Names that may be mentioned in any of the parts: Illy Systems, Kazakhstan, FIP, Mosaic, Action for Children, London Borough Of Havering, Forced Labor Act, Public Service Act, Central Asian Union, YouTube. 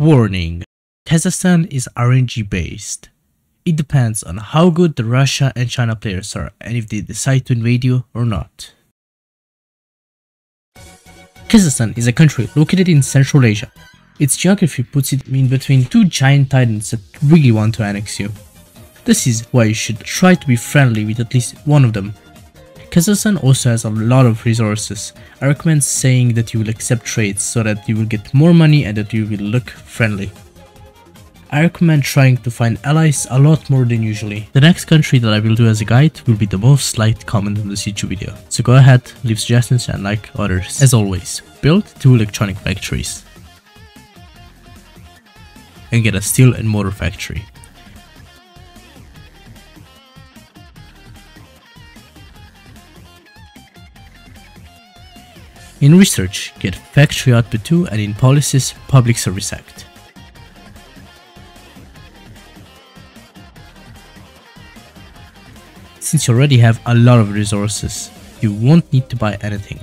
Warning, Kazakhstan is RNG based. It depends on how good the Russia and China players are and if they decide to invade you or not. Kazakhstan is a country located in Central Asia. Its geography puts it in between two giant titans that really want to annex you. This is why you should try to be friendly with at least one of them. Kazakhstan also has a lot of resources. I recommend saying that you will accept trades so that you will get more money and that you will look friendly. I recommend trying to find allies a lot more than usually. The next country that I will do as a guide will be the most liked comment on this YouTube video. So go ahead, leave suggestions and like others. As always, build two electronic factories and get a steel and mortar factory. In research, get Factory Output 2 and in policies, Public Service Act. Since you already have a lot of resources, you won't need to buy anything.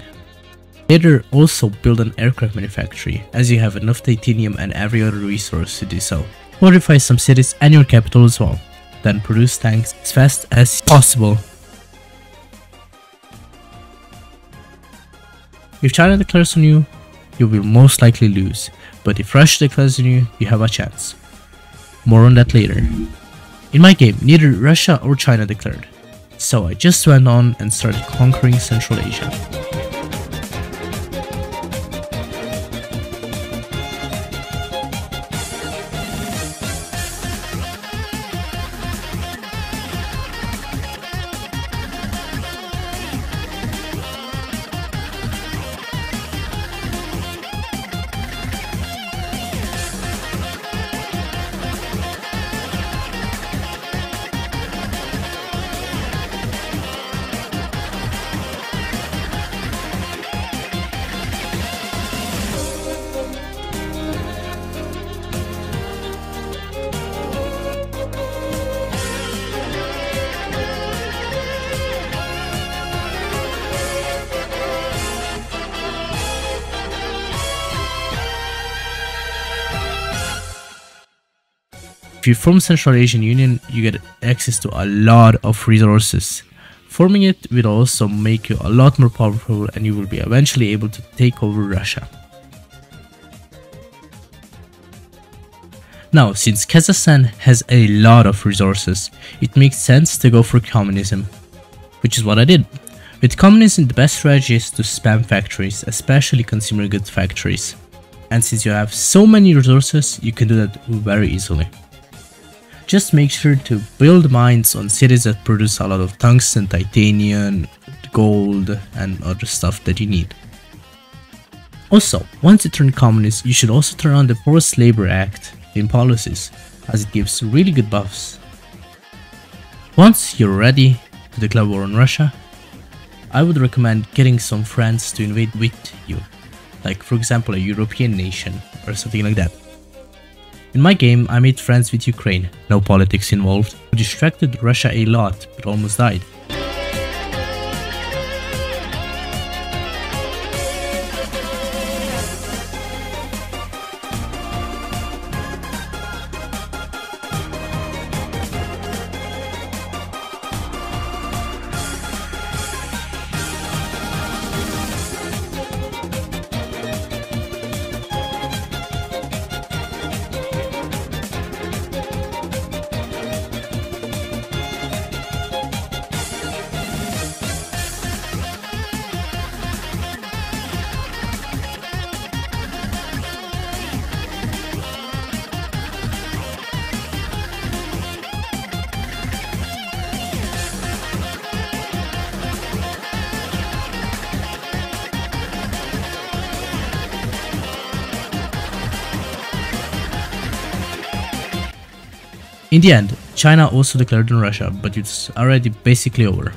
Later, also build an aircraft manufactory, as you have enough titanium and every other resource to do so. Fortify some cities and your capital as well, then produce tanks as fast as possible. If China declares on you will most likely lose, but if Russia declares on you have a chance. More on that later. In my game, neither Russia or China declared, so I just went on and started conquering Central Asia. If you form Central Asian Union, you get access to a lot of resources. Forming it will also make you a lot more powerful and you will be eventually able to take over Russia. Now, since Kazakhstan has a lot of resources, it makes sense to go for communism, which is what I did. With communism, the best strategy is to spam factories, especially consumer goods factories. And since you have so many resources, you can do that very easily. Just make sure to build mines on cities that produce a lot of tungsten, titanium, gold and other stuff that you need. Also, once you turn communist, you should also turn on the Forced Labor Act in policies, as it gives really good buffs. Once you're ready to declare war on Russia, I would recommend getting some friends to invade with you, like for example a European nation or something like that. In my game, I made friends with Ukraine, no politics involved, who distracted Russia a lot, but almost died. In the end, China also declared on Russia, but it's already basically over.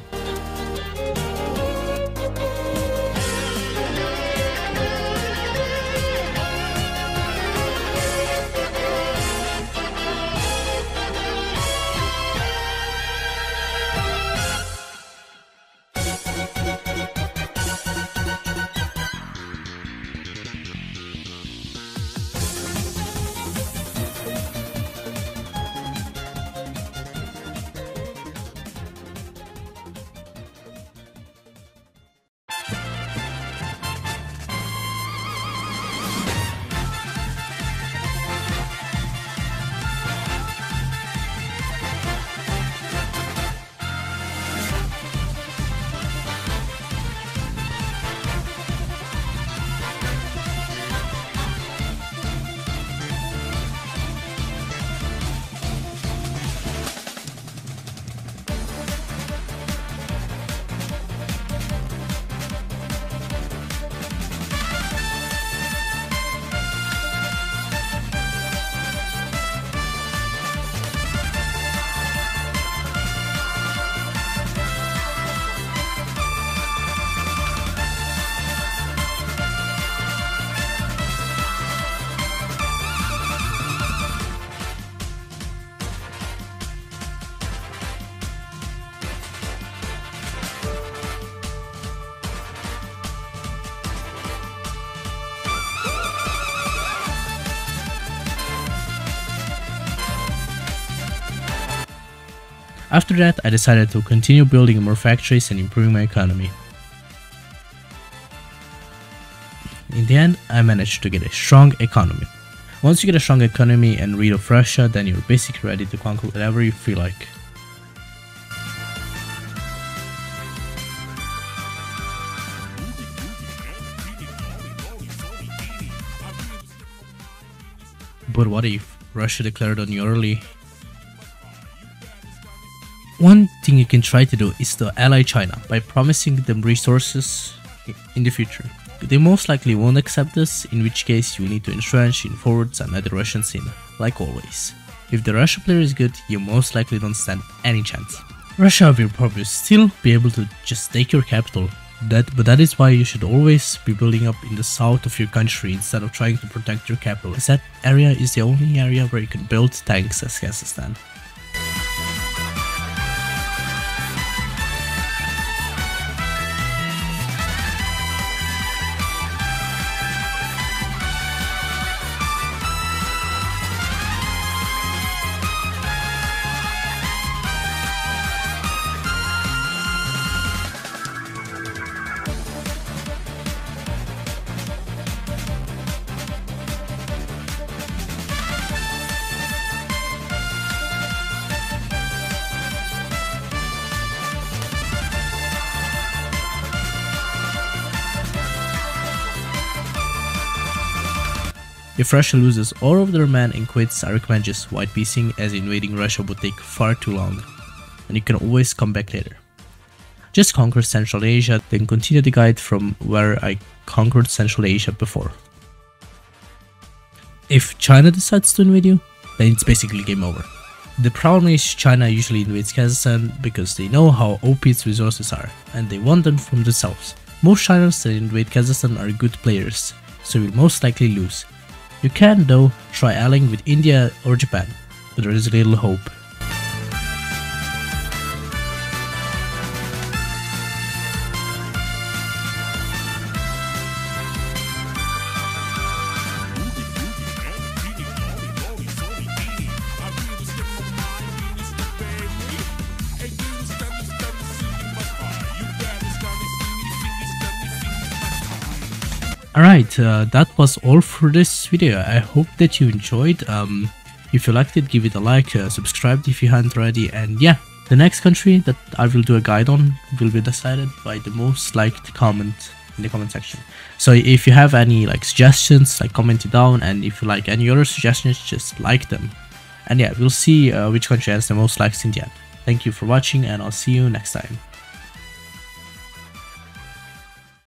After that, I decided to continue building more factories and improving my economy. In the end, I managed to get a strong economy. Once you get a strong economy and rid of Russia, then you're basically ready to conquer whatever you feel like. But what if Russia declared unilaterally? One thing you can try to do is to ally China by promising them resources in the future. They most likely won't accept this, in which case you need to entrench in forwards and other Russian scene, like always. If the Russia player is good, you most likely don't stand any chance. Russia will probably still be able to just take your capital, but that is why you should always be building up in the south of your country instead of trying to protect your capital, as that area is the only area where you can build tanks as Kazakhstan. If Russia loses all of their men and quits, I recommend just white piecing, as invading Russia would take far too long, and you can always come back later. Just conquer Central Asia, then continue the guide from where I conquered Central Asia before. If China decides to invade you, then it's basically game over. The problem is China usually invades Kazakhstan because they know how OP its resources are, and they want them from themselves. Most Chinese that invade Kazakhstan are good players, so you'll most likely lose. You can, though, try allying with India or Japan, but there is little hope. Alright, that was all for this video. I hope that you enjoyed. If you liked it, give it a like, subscribe if you haven't already, and yeah, the next country that I will do a guide on will be decided by the most liked comment in the comment section. So if you have any suggestions, comment it down, and if you like any other suggestions, just like them. And yeah, we'll see which country has the most likes in the end. Thank you for watching, and I'll see you next time.